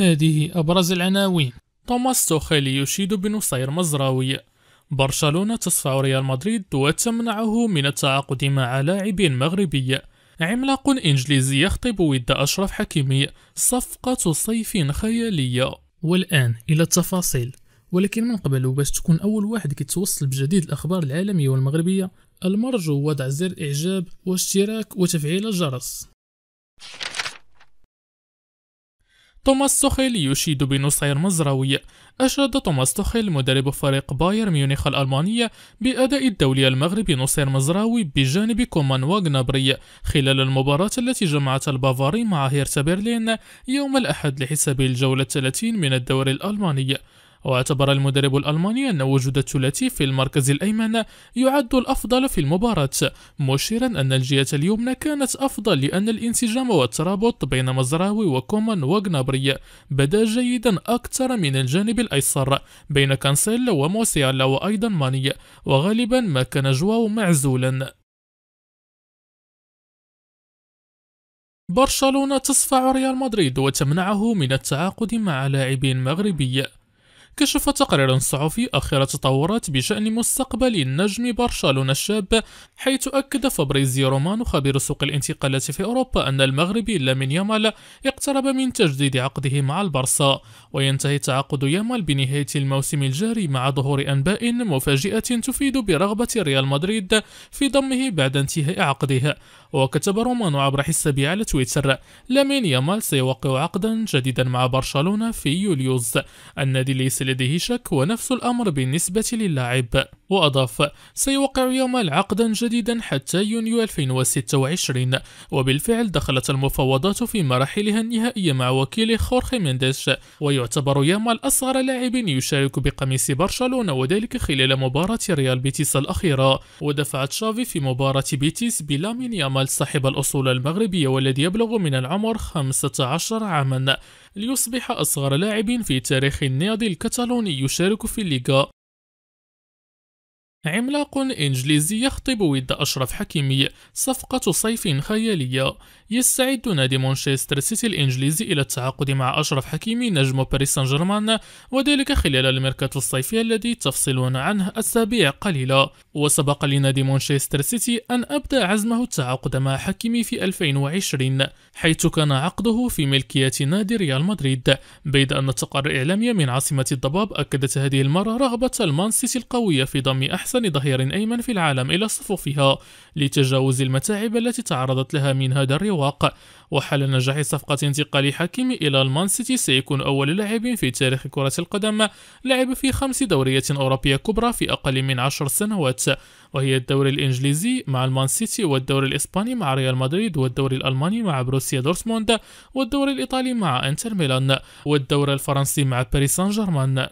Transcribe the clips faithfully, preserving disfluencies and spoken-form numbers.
هذه أبرز العناوين. توماس توخيل يشيد بنصير مزراوي. برشلونة تصفع ريال مدريد وتمنعه من التعاقد مع لاعب مغربي. عملاق إنجليزي يخطب ود أشرف حكيمي. صفقة صيف خيالية. والآن إلى التفاصيل، ولكن من قبل وباش تكون أول واحد كيتوصل بجديد الأخبار العالمية والمغربية، المرجو وضع زر إعجاب واشتراك وتفعيل الجرس. توماس توخيل يشيد بنصير مزراوي. أشاد توماس توخيل مدرب فريق بايرن ميونخ الألمانية بأداء الدولي المغربي نصير مزراوي بجانب كومان وغنابري خلال المباراة التي جمعت البافاري مع هيرتا برلين يوم الأحد لحساب الجولة الثلاثين من الدوري الألماني. واعتبر المدرب الألماني أن وجود الثلاثي في المركز الأيمن يعد الأفضل في المباراة، مشيرا أن الجهة اليمنى كانت أفضل لأن الانسجام والترابط بين مزراوي وكومان وغنابري بدا جيدا أكثر من الجانب الأيسر بين كانسيل وموسيالا وأيضا ماني، وغالبا ما كان جواو معزولا. برشلونة تصفع ريال مدريد وتمنعه من التعاقد مع لاعب مغربي. كشف تقرير صحفي آخر تطورات بشأن مستقبل نجم برشلونة الشاب، حيث أكد فابريزيو رومانو خبير سوق الانتقالات في أوروبا أن المغربي لامين يامال اقترب من تجديد عقده مع البارسا، وينتهي تعاقد يامال بنهاية الموسم الجاري مع ظهور أنباء مفاجئة تفيد برغبة ريال مدريد في ضمه بعد انتهاء عقده. وكتب رومانو عبر حسابه على تويتر: لامين يامال سيوقع عقدا جديدا مع برشلونة في يوليوز، النادي ليس لديه شك ونفس الأمر بالنسبة للاعب. وأضاف: سيوقع يامال عقدا جديدا حتى يونيو ألفين وستة وعشرين، وبالفعل دخلت المفاوضات في مراحلها النهائية مع وكيل خورخي مينديش. ويعتبر يامال أصغر لاعب يشارك بقميص برشلونة، وذلك خلال مباراة ريال بيتيس الأخيرة، ودفعت شافي في مباراة بيتيس بلامين يامال صاحب الأصول المغربية والذي يبلغ من العمر خمسة عشر عاما ليصبح أصغر لاعب في تاريخ النادي الكتالوني يشارك في الليغا. عملاق إنجليزي يخطب ود أشرف حكيمي. صفقة صيف خيالية. يستعد نادي مانشستر سيتي الإنجليزي إلى التعاقد مع أشرف حكيمي نجم باريس سان جيرمان، وذلك خلال الميركاتو الصيفي الذي تفصلون عنه أسابيع قليلة. وسبق لنادي مانشستر سيتي أن أبدى عزمه التعاقد مع حكيمي في ألفين وعشرين، حيث كان عقده في ملكية نادي ريال مدريد، بيد أن التقارير الإعلامية من عاصمة الضباب أكدت هذه المرة رغبة المان سيتي القوية في ضم أحسن ظهير أيمن في العالم إلى صفوفها لتجاوز المتاعب التي تعرضت لها من هذا الرواق. وحال نجاح صفقة انتقال حكيمي إلى المان سيتي سيكون أول لاعب في تاريخ كرة القدم لعب في خمس دوريات أوروبية كبرى في أقل من عشر سنوات، وهي الدوري الإنجليزي مع المان سيتي، والدوري الإسباني مع ريال مدريد، والدوري الألماني مع بروسيا دورتموند، والدوري الإيطالي مع إنتر ميلان، والدوري الفرنسي مع باريس سان جيرمان.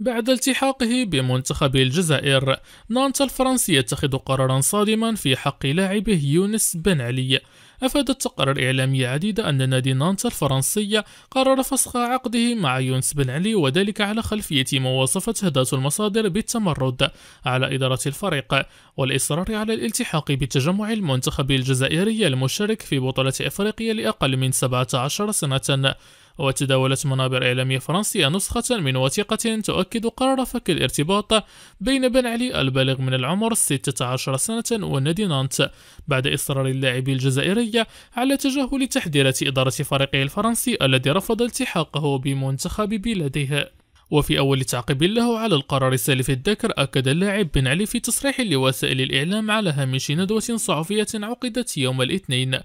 بعد التحاقه بمنتخب الجزائر، نانت الفرنسي يتخذ قرارا صادما في حق لاعبه يونس بن علي. أفادت تقارير إعلامية عديدة أن نادي نانت الفرنسي قرر فسخ عقده مع يونس بن علي، وذلك على خلفية ما وصفته ذات المصادر بالتمرد على إدارة الفريق والإصرار على الالتحاق بتجمع المنتخب الجزائري المشارك في بطولة أفريقيا لأقل من سبعة عشر سنة. وتداولت منابر إعلامية فرنسية نسخة من وثيقة تؤكد قرار فك الارتباط بين بن علي البالغ من العمر ستة عشر سنة ونادي نانت، بعد إصرار اللاعب الجزائري على تجاهل تحذيرات إدارة فريقه الفرنسي الذي رفض التحاقه بمنتخب بلده. وفي أول تعقيب له على القرار السالف الذكر، أكد اللاعب بن علي في تصريح لوسائل الإعلام على هامش ندوة صحفية عقدت يوم الاثنين: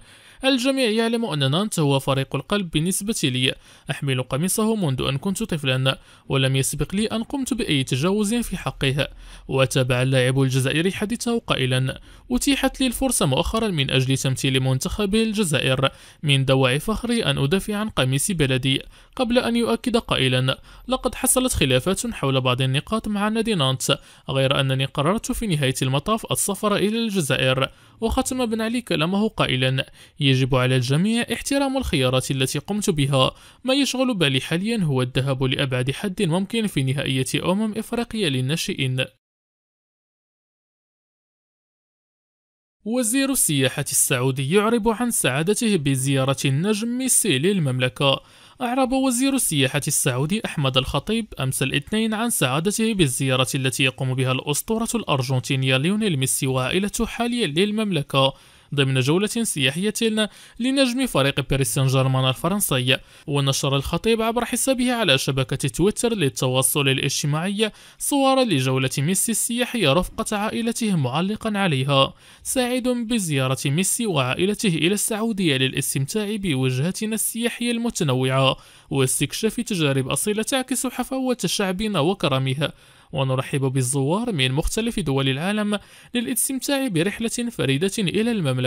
الجميع يعلم أن نانت هو فريق القلب بالنسبة لي، أحمل قميصه منذ أن كنت طفلا، ولم يسبق لي أن قمت بأي تجاوز في حقه. وتابع اللاعب الجزائري حديثه قائلا: أتيحت لي الفرصة مؤخرا من أجل تمثيل منتخب الجزائر، من دوافع فخري أن أدافع عن قميص بلدي. قبل أن يؤكد قائلا: لقد حصلت خلافات حول بعض النقاط مع نادي نانت، غير أنني قررت في نهاية المطاف السفر إلى الجزائر. وختم بن علي كلامه قائلا: يجب على الجميع احترام الخيارات التي قمت بها، ما يشغل بالي حاليا هو الذهاب لأبعد حد ممكن في نهائية أمم إفريقيا للناشئين. وزير السياحة السعودي يعرب عن سعادته بزيارة النجم ميسي للمملكة. أعرب وزير السياحة السعودي أحمد الخطيب أمس الاثنين عن سعادته بالزيارة التي يقوم بها الأسطورة الأرجنتينية ليونيل ميسي وعائلته حاليا للمملكة ضمن جولة سياحية لنجم فريق باريس سان جيرمان الفرنسي. ونشر الخطيب عبر حسابه على شبكة تويتر للتواصل الاجتماعي صورا لجولة ميسي السياحية رفقة عائلته معلقا عليها: سعيد بزيارة ميسي وعائلته إلى السعودية للاستمتاع بوجهتنا السياحية المتنوعة واستكشاف تجارب أصيلة تعكس حفاوة شعبنا وكرمها، ونرحب بالزوار من مختلف دول العالم للاستمتاع برحلة فريدة إلى المملكة.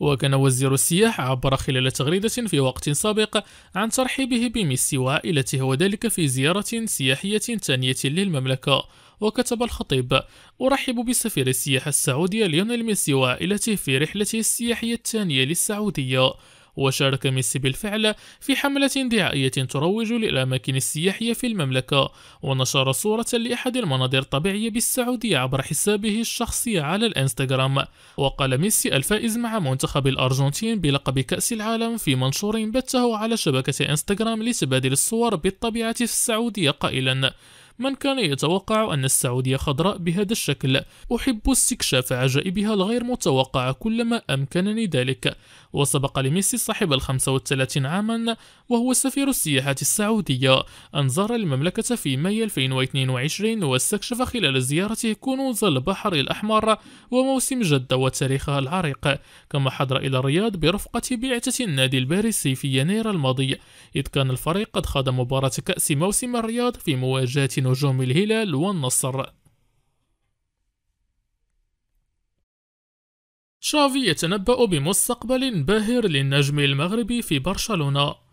وكان وزير السياحة عبر خلال تغريدة في وقت سابق عن ترحيبه بميسي وعائلته وذلك في زيارة سياحية ثانية للمملكة. وكتب الخطيب: أرحب بسفير السياحة السعودية ليونيل ميسي وعائلته في رحلته السياحية الثانية للسعودية. وشارك ميسي بالفعل في حملة دعائية تروج للأماكن السياحية في المملكة، ونشر صورة لأحد المناظر الطبيعية بالسعودية عبر حسابه الشخصي على الانستغرام. وقال ميسي الفائز مع منتخب الأرجنتين بلقب كأس العالم في منشور بثه على شبكة انستغرام لتبادل الصور بالطبيعة في السعودية قائلا: من كان يتوقع أن السعودية خضراء بهذا الشكل؟ أحب استكشاف عجائبها الغير متوقعة كلما أمكنني ذلك. وسبق لميسي صاحب الخمسة والثلاثين عاما وهو سفير السياحة السعودية أن زار المملكة في مايو ألفين واثنين وعشرين، واستكشف خلال زيارته كنوز البحر الأحمر وموسم جدة وتاريخها العريق، كما حضر إلى الرياض برفقة بعثة النادي الباريسي في يناير الماضي، إذ كان الفريق قد خاض مباراة كأس موسم الرياض في مواجهة نجوم الهلال والنصر. شافي يتنبأ بمستقبل باهر للنجم المغربي في برشلونة.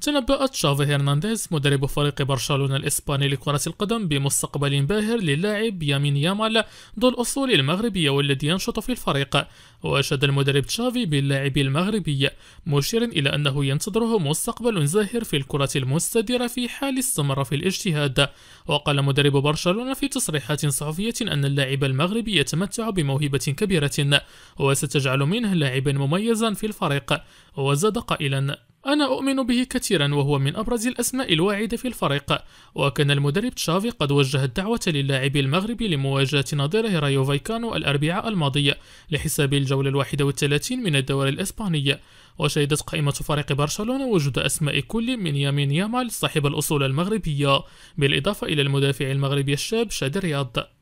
تنبأت شافي هرنانديز مدرب فريق برشلونة الإسباني لكرة القدم بمستقبل باهر للاعب يامين يامال ذو الأصول المغربية والذي ينشط في الفريق. وأشاد المدرب تشافي باللاعب المغربي مشيرا إلى أنه ينتظره مستقبل زاهر في الكرة المستديرة في حال استمر في الاجتهاد. وقال مدرب برشلونة في تصريحات صحفية أن اللاعب المغربي يتمتع بموهبة كبيرة وستجعل منه لاعبا مميزا في الفريق. وزاد قائلا: أنا أؤمن به كثيرا وهو من أبرز الأسماء الواعدة في الفريق. وكان المدرب تشافي قد وجه الدعوة للاعب المغربي لمواجهة نظيره رايو فايكانو الأربعاء الماضي لحساب الجولة الواحدة والثلاثين من الدوري الإسباني. وشهدت قائمة فريق برشلونة وجود أسماء كل من يامين يامال صاحب الأصول المغربية بالإضافة إلى المدافع المغربي الشاب شادي رياض.